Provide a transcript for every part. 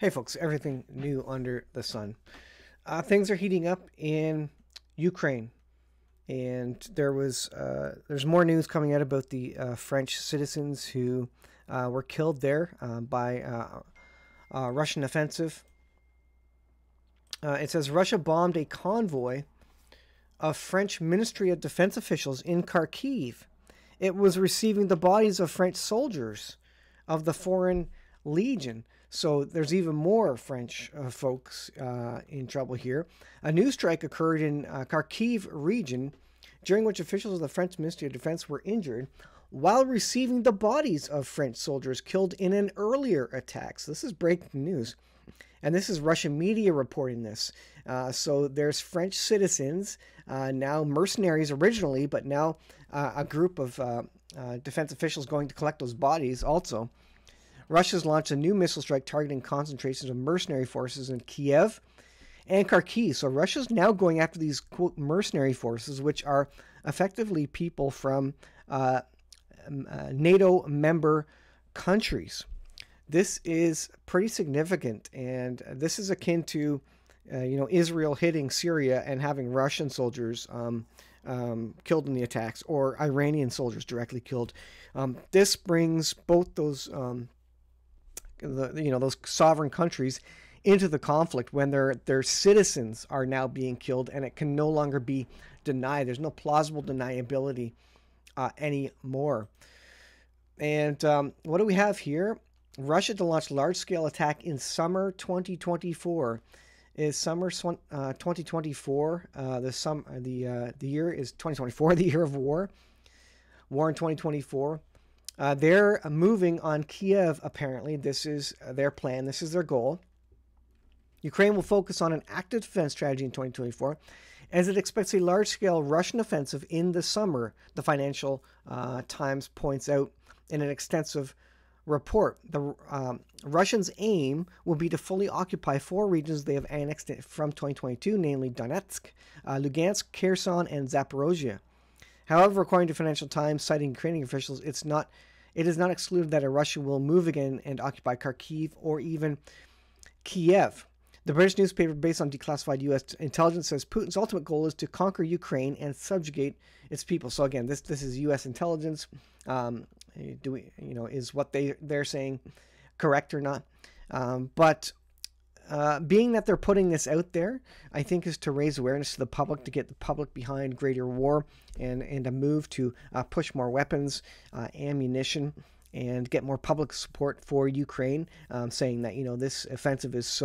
Hey folks, everything new under the sun. Things are heating up in Ukraine, and there's more news coming out about the French citizens who were killed there by Russian offensive. It says Russia bombed a convoy of French Ministry of Defense officials in Kharkiv. It was receiving the bodies of French soldiers of the Foreign Legion. So there's even more French folks in trouble here. A new strike occurred in Kharkiv region, during which officials of the French Ministry of Defense were injured while receiving the bodies of French soldiers killed in an earlier attack. So this is breaking news. And this is Russian media reporting this. So there's French citizens, now mercenaries originally, but now a group of defense officials going to collect those bodies also. Russia's launched a new missile strike targeting concentrations of mercenary forces in Kiev and Kharkiv. So Russia's now going after these, quote, mercenary forces, which are effectively people from NATO member countries. This is pretty significant, and this is akin to, Israel hitting Syria and having Russian soldiers killed in the attacks, or Iranian soldiers directly killed. This brings both those those sovereign countries into the conflict when their citizens are now being killed, and it can no longer be denied. There's no plausible deniability anymore. And what do we have here? Russia to launch large-scale attack in summer 2024. Is summer 2024 the year is 2024, the year of war in 2024. They're moving on Kiev, apparently. This is their plan. This is their goal. Ukraine will focus on an active defense strategy in 2024 as it expects a large-scale Russian offensive in the summer, the Financial Times points out in an extensive report. The Russians' aim will be to fully occupy four regions they have annexed from 2022, namely Donetsk, Lugansk, Kherson, and Zaporozhye. However, according to Financial Times, citing Ukrainian officials, it is not excluded that Russia will move again and occupy Kharkiv or even Kiev. The British newspaper, based on declassified U.S. intelligence, says Putin's ultimate goal is to conquer Ukraine and subjugate its people. So again, this is U.S. intelligence. Is what they're saying correct or not? But being that they're putting this out there, I think is to raise awareness to the public, to get the public behind greater war and a move to push more weapons, ammunition, and get more public support for Ukraine, saying that, this offensive is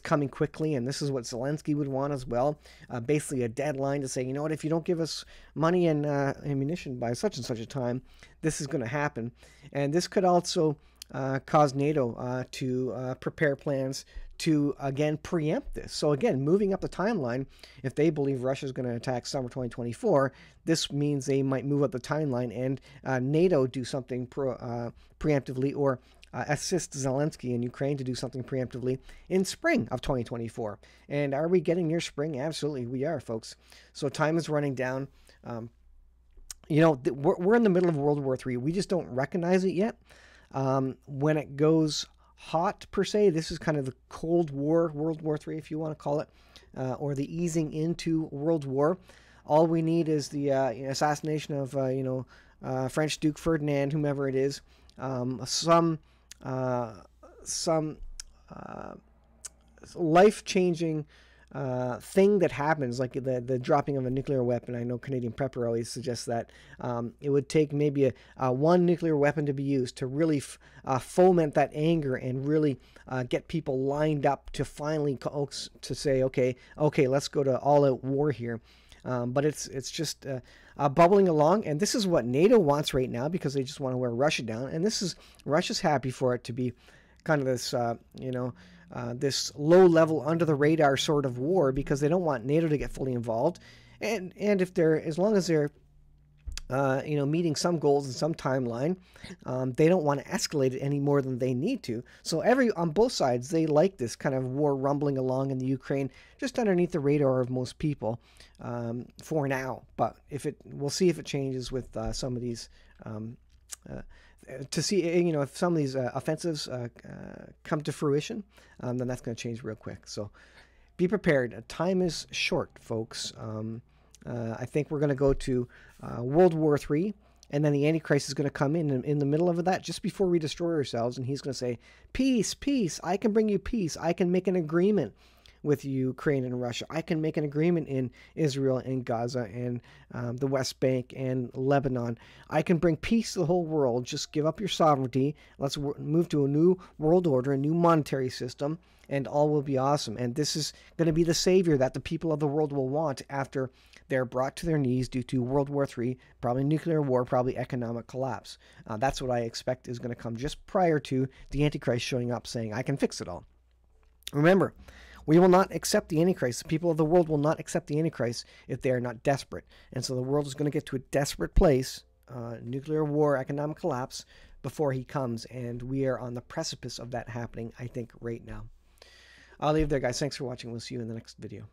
coming quickly, and this is what Zelensky would want as well. Basically a deadline to say, if you don't give us money and ammunition by such and such a time, this is going to happen. And this could also cause NATO to prepare plans to, again, preempt this. So, again, moving up the timeline, if they believe Russia is going to attack summer 2024, this means they might move up the timeline and NATO do something preemptively, or assist Zelensky in Ukraine to do something preemptively in spring of 2024. And are we getting near spring? Absolutely, we are, folks. So time is running down. We're in the middle of World War III. We just don't recognize it yet. When it goes hot, per se, this is kind of the Cold War, World War III, if you want to call it, or the easing into World War. All we need is the assassination of, French Duke Ferdinand, whomever it is, some life-changing thing that happens, like the dropping of a nuclear weapon. I know Canadian Prepper always suggests that it would take maybe one nuclear weapon to be used to really foment that anger and really get people lined up to finally to say, okay, let's go to all-out war here. But it's just bubbling along, and this is what NATO wants right now, because they just want to wear Russia down, and this is Russia's happy for it to be kind of this this low level under the radar sort of war, because they don't want NATO to get fully involved, and if they're, as long as they're meeting some goals and some timeline, they don't want to escalate it any more than they need to. So on both sides, they like this kind of war rumbling along in the Ukraine, just underneath the radar of most people for now. But we'll see if it changes with some of these to see, you know, if some of these offensives come to fruition, then that's going to change real quick. So be prepared. Time is short, folks. I think we're going to go to World War III, and then the Antichrist is going to come in the middle of that, just before we destroy ourselves, and he's going to say, peace, peace, I can bring you peace. I can make an agreement with Ukraine and Russia. I can make an agreement in Israel and Gaza and the West Bank and Lebanon. I can bring peace to the whole world. Just give up your sovereignty. Let's move to a new world order, a new monetary system, and all will be awesome. And this is going to be the savior that the people of the world will want after they're brought to their knees due to World War III, probably nuclear war, probably economic collapse. That's what I expect is going to come just prior to the Antichrist showing up saying, I can fix it all. Remember, we will not accept the Antichrist. The people of the world will not accept the Antichrist if they are not desperate. And so the world is going to get to a desperate place, nuclear war, economic collapse, before he comes. And we are on the precipice of that happening, I think, right now. I'll leave there, guys. Thanks for watching. We'll see you in the next video.